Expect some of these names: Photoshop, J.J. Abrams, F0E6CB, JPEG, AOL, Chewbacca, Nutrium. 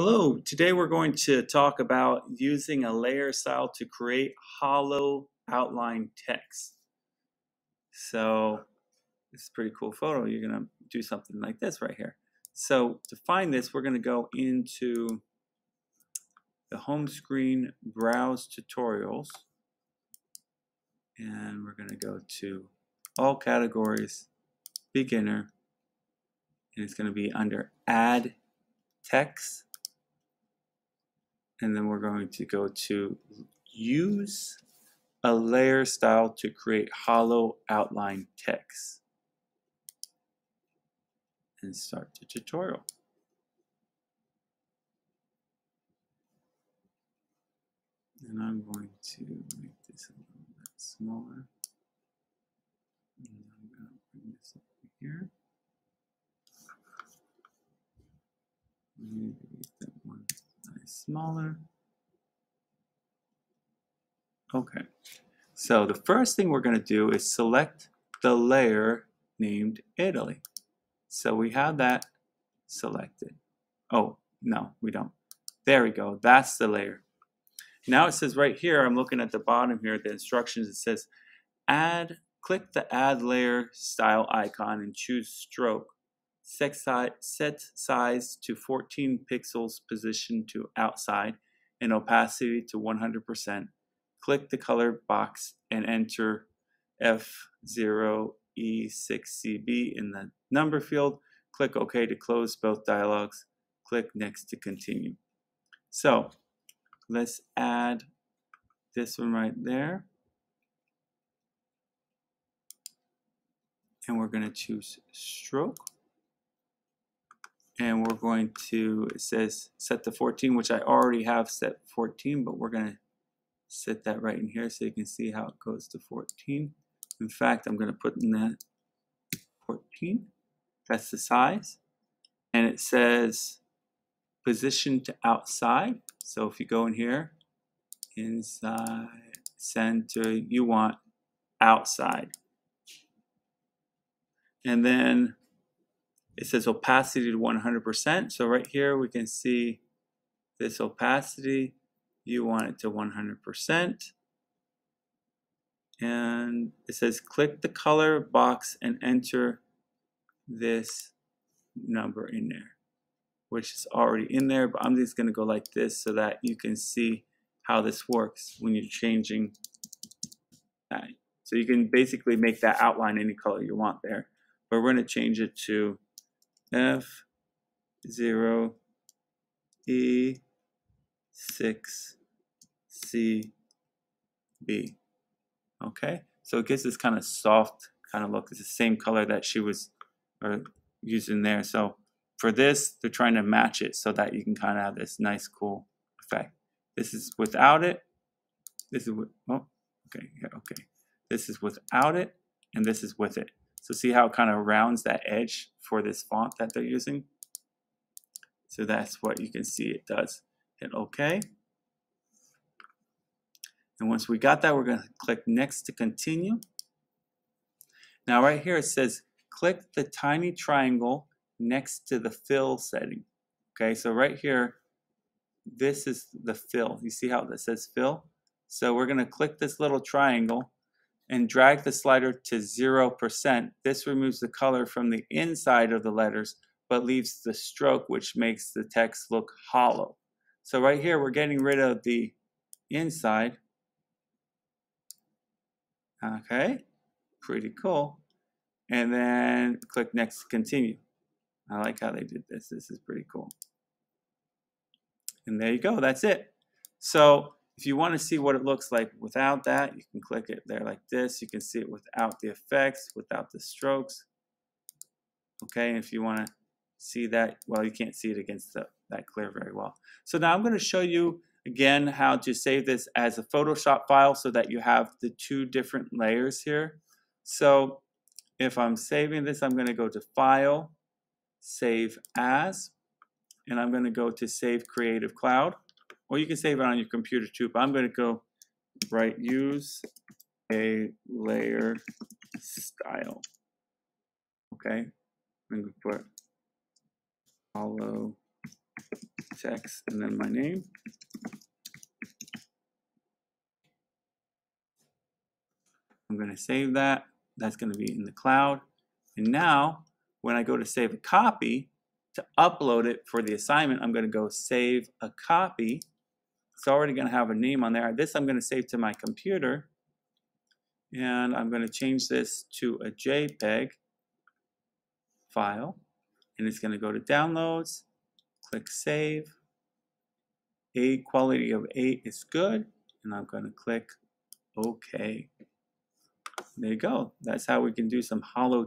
Hello, today we're going to talk about using a layer style to create hollow outline text. So this is a pretty cool photo. You're going to do something like this right here. So to find this, we're going to go into the home screen, browse tutorials, and we're going to go to all categories, beginner, and it's going to be under add text. And then we're going to go to use a layer style to create hollow outline text and start the tutorial. And I'm going to make this a little bit smaller. And I'm going to bring this over here. Maybe that one nice smaller. Okay, so the first thing we're going to do is select the layer named Italy. So we have that selected. Oh, no, we don't. There we go. That's the layer. Now it says right here, I'm looking at the bottom here, the instructions, it says add, click the add layer style icon and choose stroke. Set size to 14 pixels, position to outside, and opacity to 100%. Click the color box and enter F0E6CB in the number field. Click OK to close both dialogs. Click Next to continue. So let's add this one right there. And we're going to choose stroke. And we're going to, it says set to 14, which I already have set 14, but we're going to set that right in here so you can see how it goes to 14. In fact, I'm going to put in that 14. That's the size. And it says position to outside. So if you go in here, inside, center, you want outside. And then it says opacity to 100%. So right here we can see this opacity. You want it to 100%. And it says click the color box and enter this number in there, which is already in there. But I'm just going to go like this so that you can see how this works when you're changing that. So you can basically make that outline any color you want there. But we're going to change it to F0E6CB. Okay, so it gives this kind of soft kind of look. It's the same color that she was using there. So for this, they're trying to match it so that you can kind of have this nice, cool effect. This is without it. This is with, oh, okay, yeah, okay. This is without it, and this is with it. So see how it kind of rounds that edge for this font that they're using? So that's what you can see it does. Hit OK. And once we got that, we're going to click Next to continue. Now right here it says click the tiny triangle next to the fill setting. Okay, so right here, this is the fill. You see how that says fill? So we're going to click this little triangle and drag the slider to 0%. This removes the color from the inside of the letters, but leaves the stroke, which makes the text look hollow. So right here, we're getting rid of the inside. Okay, pretty cool. And then click Next to continue. I like how they did this. This is pretty cool. And there you go, that's it. So if you want to see what it looks like without that, you can click it there like this. You can see it without the effects, without the strokes. Okay, and if you want to see that, well, you can't see it against that clear very well. So now I'm going to show you again how to save this as a Photoshop file so that you have the two different layers here. So if I'm saving this, I'm going to go to File, Save As, and I'm going to go to Save Creative Cloud. Or you can save it on your computer too, but I'm going to go write use a layer style. Okay, I'm going to put hollow text and then my name. I'm going to save that. That's going to be in the cloud. And now when I go to save a copy to upload it for the assignment, I'm going to go save a copy. It's already going to have a name on there. This I'm going to save to my computer. And I'm going to change this to a JPEG file. And it's going to go to downloads. Click save. A quality of 8 is good. And I'm going to click OK. There you go. That's how we can do some hollow